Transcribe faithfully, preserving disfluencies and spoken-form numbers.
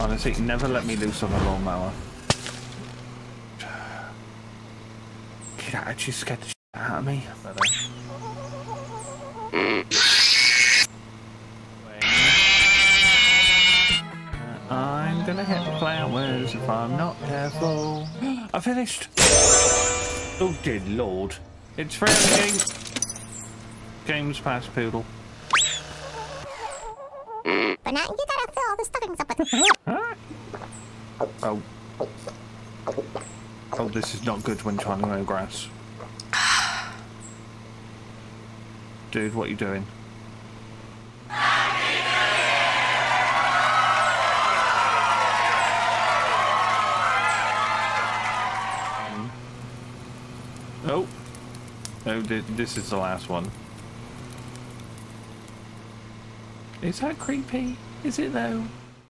Honestly, never let me loose on a lawnmower. It actually scared the shit out of me. I'm gonna hit the flowers if I'm not careful. I finished! Oh dear lord. It's free on the game. Games Pass Poodle. But now you gotta fill all the stockings up with. Huh? Oh. Oh, this is not good when trying to mow grass. Dude, what are you doing? Oh. Oh, this is the last one. Is that creepy? Is it though?